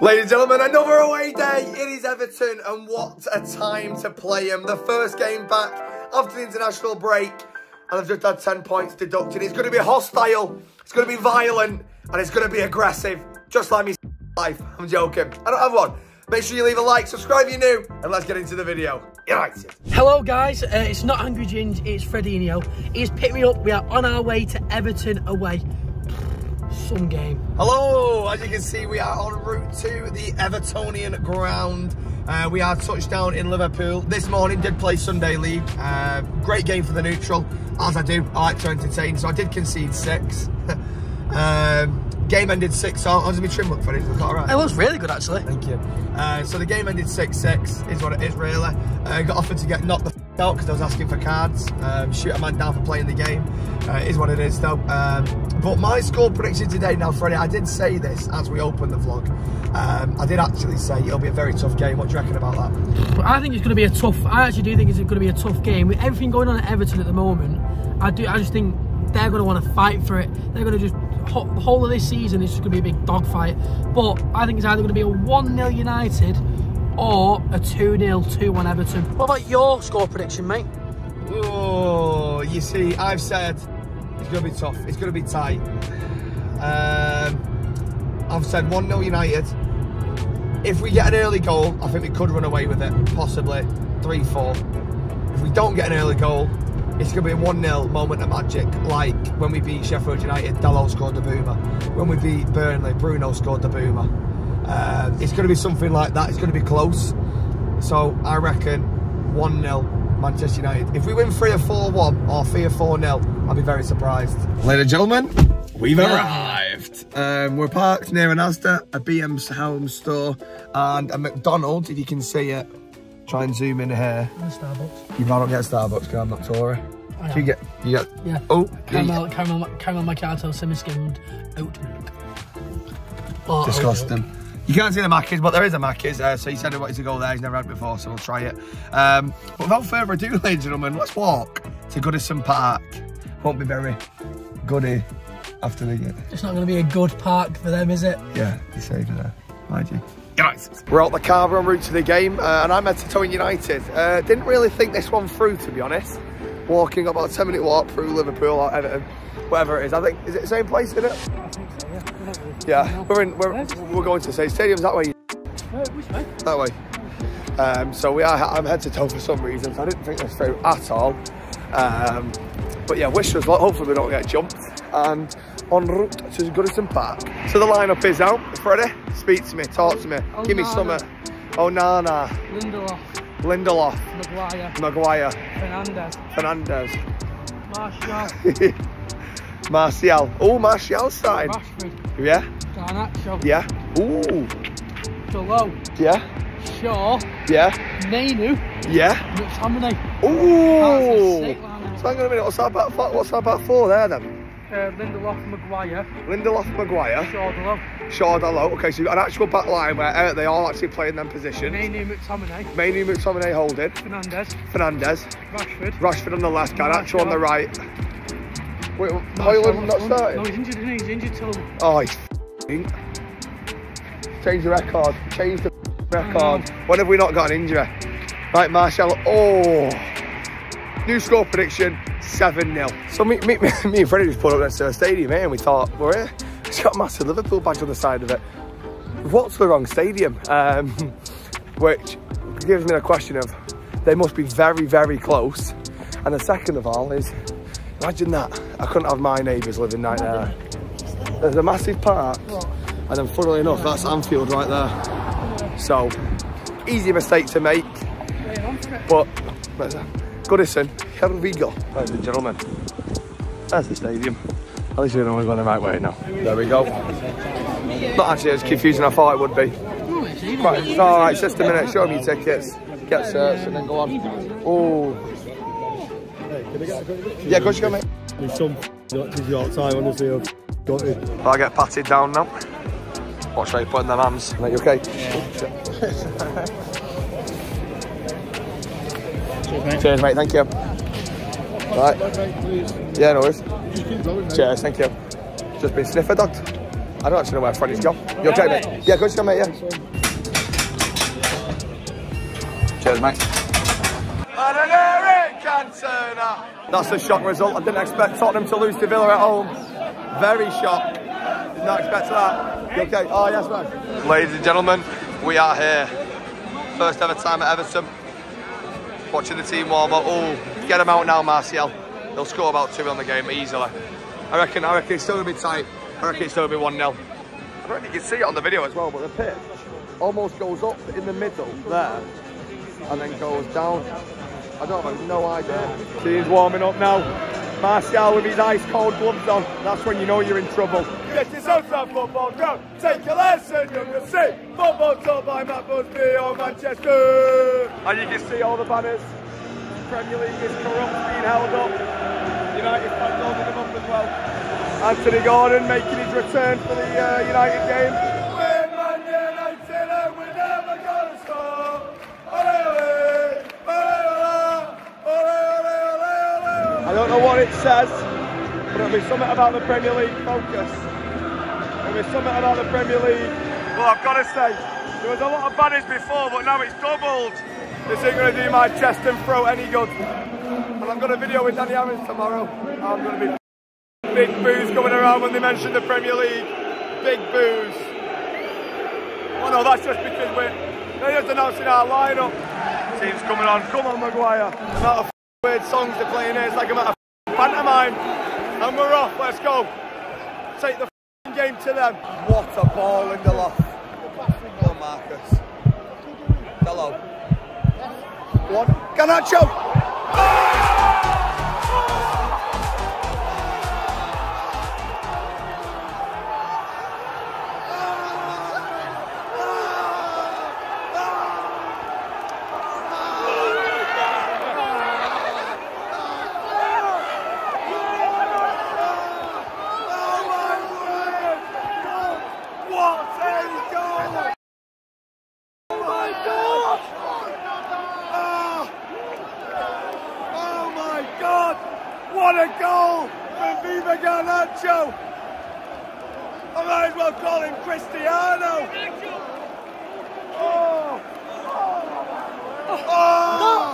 Ladies and gentlemen, another away day. It is Everton, and what a time to play them. The first game back after the international break, and I've just had 10 points deducted. It's going to be hostile, it's going to be violent, and it's going to be aggressive, just like me life. I'm joking. I don't have one. Make sure you leave a like, subscribe if you're new, and let's get into the video. United. Hello guys, it's not Angry Ginge, it's Fredinho. He's picked me up. We are on our way to Everton away. Some game. Hello, as you can see, we are en route to the Evertonian ground. We are touched down in Liverpool. This morning did play Sunday League. Great game for the neutral, as I do. I like to entertain, so I did concede 6. Game ended 6-0. So how's my trim look for it? Is that all right? It looks really good, actually. Thank you. So the game ended 6-6, is what it is, really. Got offered to get knocked the f out because I was asking for cards. Shoot a man down for playing the game. Is what it is, though. But my score prediction today, now, Freddie, I did say this as we opened the vlog. I did actually say it'll be a very tough game. What do you reckon about that? I think it's going to be a tough... I actually do think it's going to be a tough game. With everything going on at Everton at the moment, I just think they're going to want to fight for it. They're going to just... The whole of this season is just going to be a big dogfight, but I think it's either going to be a 1-0 United or a 2-0, 2-1 Everton. What about your score prediction, mate? Oh, you see, I've said it's going to be tough, it's going to be tight. I've said 1-0 United. If we get an early goal, I think we could run away with it, possibly 3-4. If we don't get an early goal, it's going to be a 1-0 moment of magic, like when we beat Sheffield United, Dalot scored the boomer. When we beat Burnley, Bruno scored the boomer. It's going to be something like that. It's going to be close. So I reckon 1-0 Manchester United. If we win 3-4-1 or 3-4-0, I'll be very surprised. Ladies and gentlemen, we've arrived. We're parked near an Asda, a BM's Home store, and a McDonald's, if you can see it. Try and zoom in here. And a Starbucks. You might not get a Starbucks because I'm not Tory. Do you get? Yeah. Oh, caramel macchiato, semi-skimmed oat milk. Oh, disgusting. Oat milk. You can't see the Macca's, but there is a Macca's. So he said he wanted to go there. He's never had it before, so we'll try it. But without further ado, ladies and gentlemen, let's walk to Goodison Park. Won't be very goody after the game. It's not going to be a good park for them, is it? Yeah, you say there. Mind you. United. We're out the car, we're en route to the game, and I'm Everton United. Didn't really think this one through, to be honest. Walking about a 10-minute walk through Liverpool or Everton, whatever it is. I think, is it the same place, isn't it? I think so, yeah. Yeah, we're going to the same stadium's that way. Which way? That way. So we are, I'm head to toe for some reason, so I didn't think this through at all. But yeah, wish us luck, hopefully we don't get jumped. And en route to Goodison Park. So the lineup is out. Freddie, speak to me, talk to me, Onana. Give me summer. Onana. Lindelof. Maguire. Fernandes. Martial. Oh, Martial's side. Rashford. Yeah. Garnacho. Yeah. Ooh. Dalot. Yeah. Shaw. Yeah. Mainoo. Yeah. McTominay. Ooh. So hang on a minute. What's that about four there then? Lindelof, Maguire. Shaw, Dalot. Okay, so you've got an actual back line where they all actually play in them positions. Mainoo, McTominay holding. Fernandes. Rashford on the left, Garnacho on the right. Wait, Hoyland not starting? No, he's injured till... Oh, he's f***ing. Change the record. When have we not got an injury? Right, Martial. Oh. New score prediction. 7-0. So me and Freddie just pulled up next to the stadium, eh? And we thought, we're here. It's got a massive Liverpool badge on the side of it. We've walked to the wrong stadium, which gives me the question of, they must be very, very close. And the second of all is, imagine that. I couldn't have my neighbours living right there. There's a massive park, and then funnily enough, that's Anfield right there. So, easy mistake to make, but Goodison, here we go. Ladies and gentlemen, there's the stadium. At least we know we're going the right way now. There we go. Not actually as confusing as I thought it would be. Right, it's all right, it's just a minute. Show me your tickets, get searched and then go on. Oh. Yeah, go on, you go, mate. There's some f***ing York tie, honestly. I get patted down now. What should I put in their hands? Mate, you okay? Yeah. Cheers, mate. Thank you. Right. Yeah, no worries. Cheers, thank you. Just been sniffer dogged. I don't actually know where I've found his job. You're okay, mate? Yeah, good stuff, mate, yeah. Cheers, mate. And an Eric Cantona. That's a shock result. I didn't expect Tottenham to lose to Villa at home. Very shocked. Did not expect that. You okay? Oh, yes, man. Ladies and gentlemen, we are here. First ever time at Everton. Watching the team warm up. Oh, get him out now, Martial. He'll score about 2 on the game easily. I reckon it's still going to be tight. I reckon it's still going to be 1-0. I don't think you can see it on the video as well, but the pitch almost goes up in the middle there and then goes down. I don't have no idea. He's warming up now. Martial with his ice-cold gloves on. That's when you know you're in trouble. Get yourself to football ground. Take a lesson, you can see. Football taught by Matt Busby or Manchester. And you can see all the banners. Premier League is corrupt, being held up. United fans holding them up as well. Anthony Gordon making his return for the United game. We're Man United and we're never gonna stop. Ole, ole, ole, ole, ole, ole. I don't know what it says, but it'll be something about the Premier League focus. It'll be something about the Premier League. Well, I've got to say, there was a lot of banners before, but now it's doubled. This ain't going to do my chest and throat any good. And I've got a video with Danny Ammons tomorrow. I'm going to be big boos going around when they mention the Premier League. Big boos. Oh no, that's just because they're just announcing our lineup. Team's coming on. Come on, Maguire. The amount of weird songs they're playing here, it's like a matter of pantomime. And we're off. Let's go. Take the game to them. What a ball, Lindelof. Oh, Marcus. Dalot. One, Garnacho! What a goal from Viva Garnacho! I might as well call him Cristiano! Oh! Oh! Oh.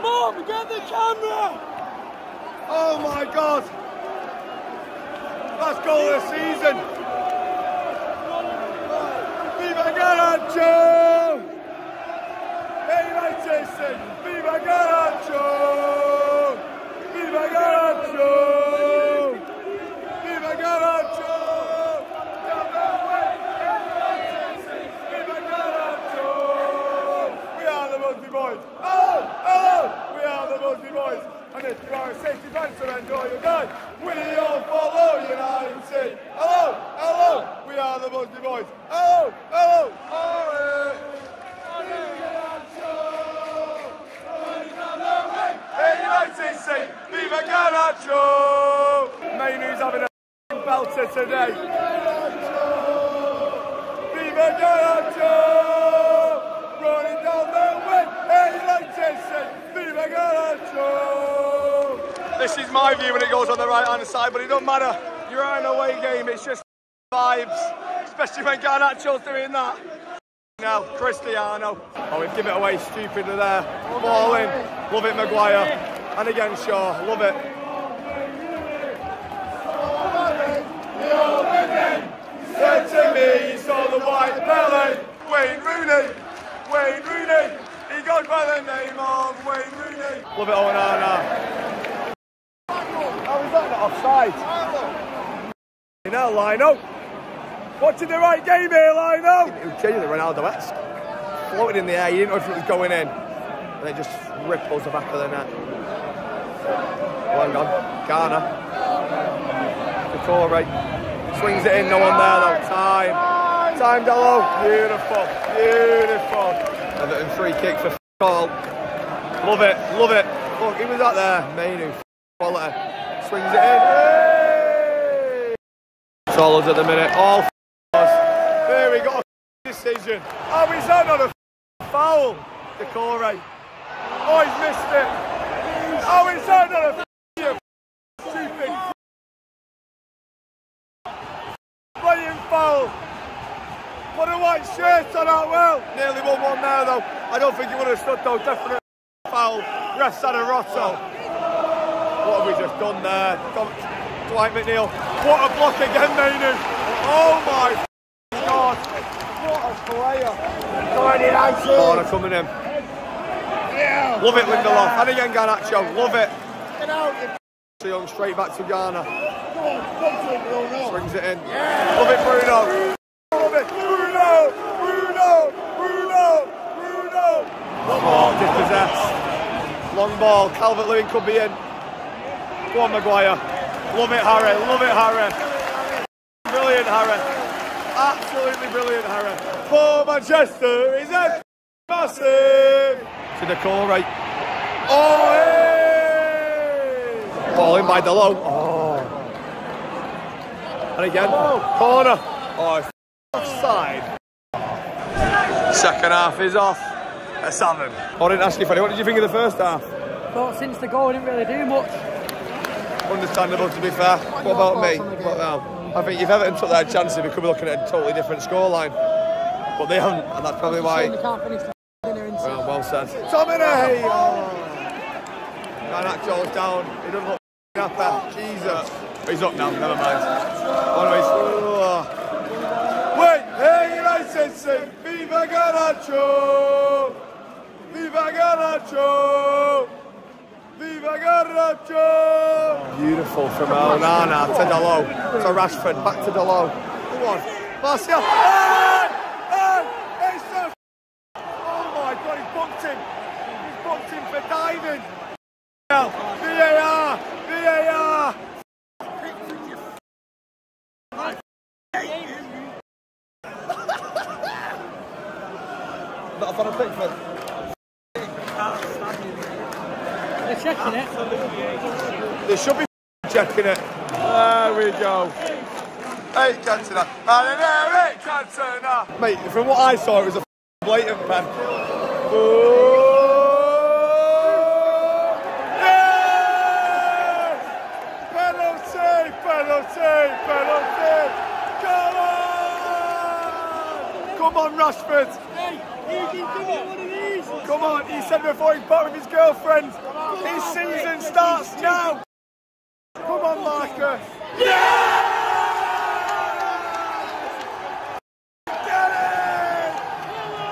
Mom, get the camera! Oh my God! That's goal of the season! Viva Garnacho! Hey, Manchester! Viva Garnacho! Viva Garnacho! Viva Garnacho! Viva Garnacho! We are the Busby Boys! Oh! Hello! We are the Busby Boys! And if you are a safety fencer and you're done, we all follow United City! Hello! Hello! We are the Busby Boys! Hello! Hello! Viva Garnacho! Mainoo's having a belter today. Viva Garnacho! Running down the way. Hey, Manchester! Viva Garnacho! This is my view when it goes on the right-hand side, but it don't matter. You're at an away game. It's just vibes, especially when Garnacho's doing that. Now, Cristiano. Oh, we've given it away stupidly there. Ball in. Love it, Maguire. And again, Shaw, love it. Said to me, he saw the white belly. Wayne Rooney, he goes by the name of Wayne Rooney. Love it, Onana. How is that not offside? You know, Lino. Watching the right game here, Lino. It was genuinely Ronaldo-esque. Floating in the air, you didn't know if it was going in. And it just ripples the back of the net. Well done, Garner. Couture swings it in, no one there though. Time, time Dalot. Beautiful, beautiful. Everton free kick for all. Love it, love it. Look, who was that there? Mainoo, quality. Swings it in. Hey! Solos at the minute, all us. Here we got a decision. Oh, is that not a foul? Couture. Oh, he's missed it. Oh, it's not a stupid playing foul. white shirts on out well. Nearly won one there though. I don't think he would have stood though. Definitely foul. Ref's had a rotto. What have we just done there? Dwight McNeil. What a block again, Mainoo. Oh my God. What a player. Corner coming in. Yeah. Love it, Lindelof. And again, Garnacho. Love it. Get out. Young straight back to Ghana. Swings it in. Yeah. Love it, Bruno. Love it. Bruno. Come on, dispossessed. Long ball. Calvert-Lewin could be in. Go on, Maguire. Love it, Harry. Brilliant, Harry. Absolutely brilliant, Harry. For Manchester, is that massive? To the corner, right? Oh, hey. Ball in by Dalot. Oh. And again, corner. Oh, offside. Second half is off. Let's have him. I didn't ask you, Freddie, what did you think of the first half? Thought since the goal, I didn't really do much. Understandable, to be fair. What about me? What now? I think if Everton took their chances, we could be looking at a totally different scoreline. But they haven't, and that's probably why. Well said. Tomine! Oh. Garnacho's down. He doesn't look. Jesus. He's up now, never mind. Wait, hey United sing, Viva Garnacho! Viva Garnacho! Viva Garnacho! Beautiful from Onana to Dalot, to Rashford, back to Dalot. Come on, Martial! It's a oh my God, he's booked him! He's booked him for diving! VAR! Not on a pick, man. They're checking it. They should be checking it. There we go. Eric Cantona. Eric Cantona. Mate, from what I saw, it was a blatant man. Ooh. Penalty! Come on! Come on, Rashford! Hey, you can give me one of these! Come on, he said before he fought with his girlfriend, his season starts now! Come on, Marcus! Yeah! Get it! Come on!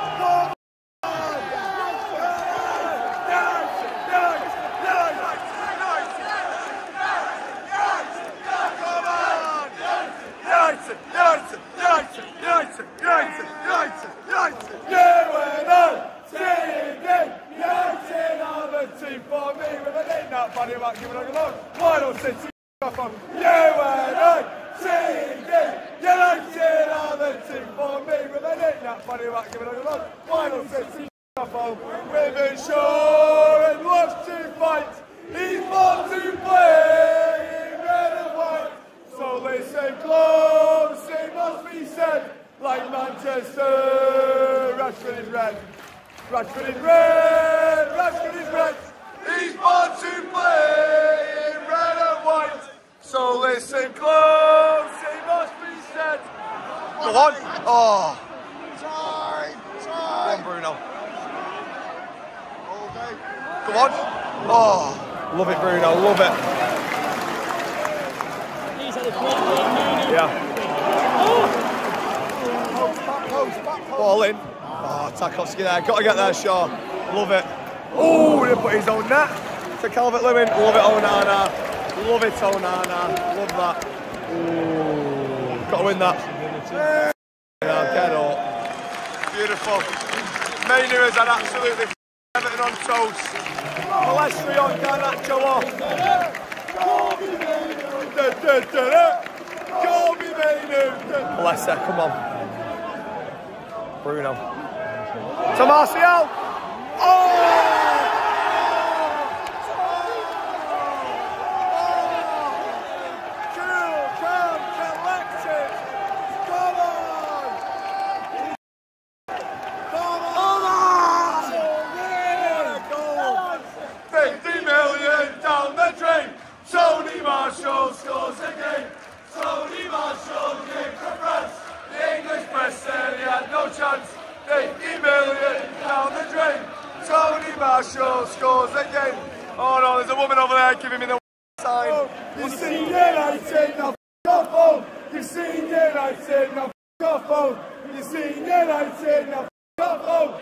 Rashford is red. He's born to play in red and white. So listen close, it must be said. Go on. Oh. Time. Go on, Bruno. All day. Go on. Oh. Love it, Bruno. Love it. He's had a great game. Yeah. Oh. Back post. Ball in. Oh, Tarkovsky there. Got to get there, Shaw. Love it. Oh, he put his own net to Calvert-Lewin. Love it, Onana. Love that. Ooh, got to win that. Yeah. Get up. Beautiful. Mainoo has had absolutely Everton on toast. Palestri on Garnacho off. Call me Mainoo. Palestri, come on. Bruno. To Martial! Oh! Cool, calm, collected! Come on! $50 million down the drain! Tony Marshall scores again! Tony Marshall came to France! The English press said he had no chance! Shaw scores again. Oh no, there's a woman over there giving me the sign. You've seen United, now f*** off. You've seen United, now f*** off. You've seen United, now f*** off.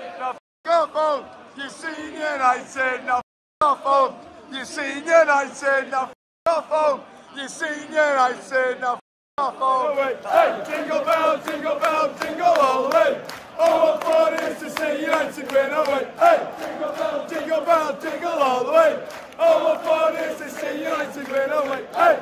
Now f*** off. You've seen United, now f*** off. You've seen United, now f*** off. You've seen United, now f*** off. Hey, jingle bell, jingle all the way. All I want is to see United win away. Hey, jingle bell, jingle all the way. All I want is to see United win away. Hey,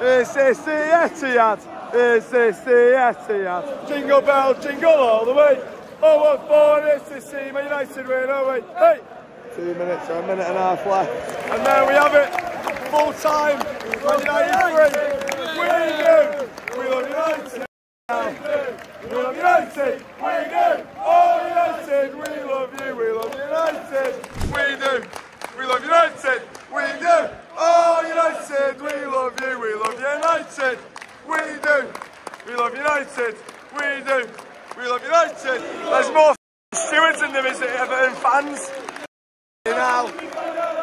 this is the Etihad. This is the Etihad. Jingle bell, jingle all the way. All I want is to see United win away. Hey, 2 minutes or a minute and a half left, and there we have it. Full time. Man United 3. We do. We love United. We love United, we do! Oh United, we love you, we love United, we do! We love United, we do! Oh United, we love you, we love United, we do! We love United, we do! We love United! There's more stewards than there is Everton fans! Now.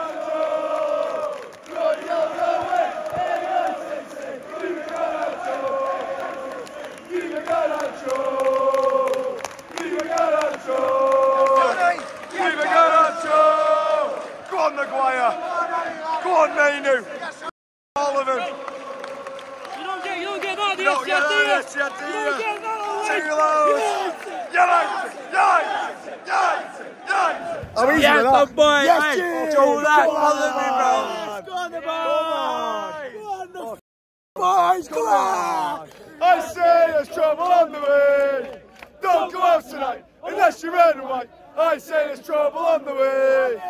Go on, Maguire. Go on, Mainoo. All of them. You don't get that. You don't get that. You don't get that. Yes, yes, yes, boy. Yes, yes. Do that. Go on, the boys. Go on, the boys. Go on. I say there's trouble on the way. Don't go out tonight unless you're red and white. I say there's trouble on the way.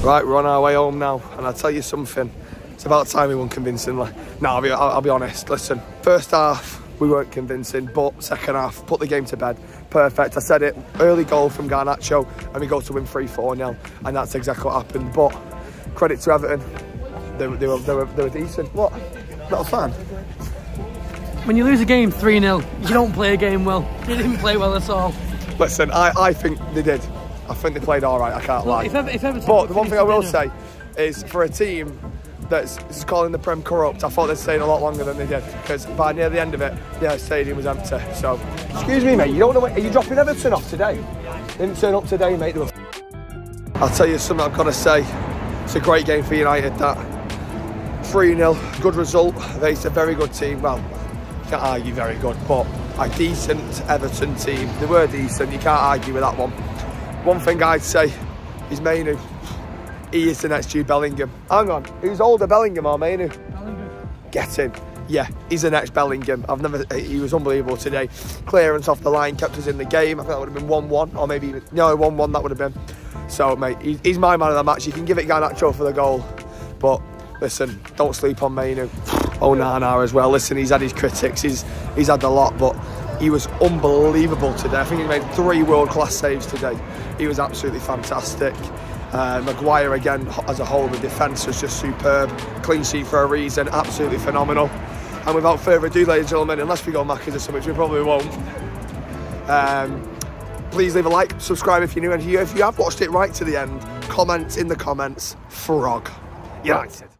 Right, we're on our way home now, and I'll tell you something. It's about time we won convincingly. Now, I'll be honest. Listen, first half we weren't convincing, but second half put the game to bed. Perfect. I said it. Early goal from Garnacho, and we go to win 3-4-0, and that's exactly what happened. But credit to Everton, they were decent. What? Not a fan. When you lose a game 3-0, you don't play a game well. They didn't play well at all. Listen, I think they did. I think they played all right, I can't lie. But the one thing I will say is, for a team that's calling the Prem corrupt, I thought they'd stayed a lot longer than they did, because by near the end of it, their stadium was empty. So, excuse me, mate, you don't know what, are you dropping Everton off today? They didn't turn up today, mate. They were I'll tell you something I've got to say. It's a great game for United, that. 3-0, good result. They're a very good team. Well, can't argue very good, but a decent Everton team. They were decent, you can't argue with that one. One thing I'd say is Mainoo. He is the next Jude Bellingham. Hang on, who's older, Bellingham or Mainoo? Bellingham. Get him. Yeah, he's the next Bellingham. He was unbelievable today. Clearance off the line, kept us in the game. I think that would have been 1-1, or maybe even, no, 1-1 that would have been. So mate, he's my man of the match. You can give it Garnacho for the goal. But listen, don't sleep on Mainoo. Onana as well. Listen, he's had his critics, he's had a lot, but he was unbelievable today. I think he made 3 world-class saves today. He was absolutely fantastic. Maguire, again, as a whole, the defence was just superb. Clean sheet for a reason, absolutely phenomenal. And without further ado, ladies and gentlemen, unless we go Macca's or something, which we probably won't, please leave a like, subscribe if you're new, and if you have watched it right to the end, comment in the comments, Frog United.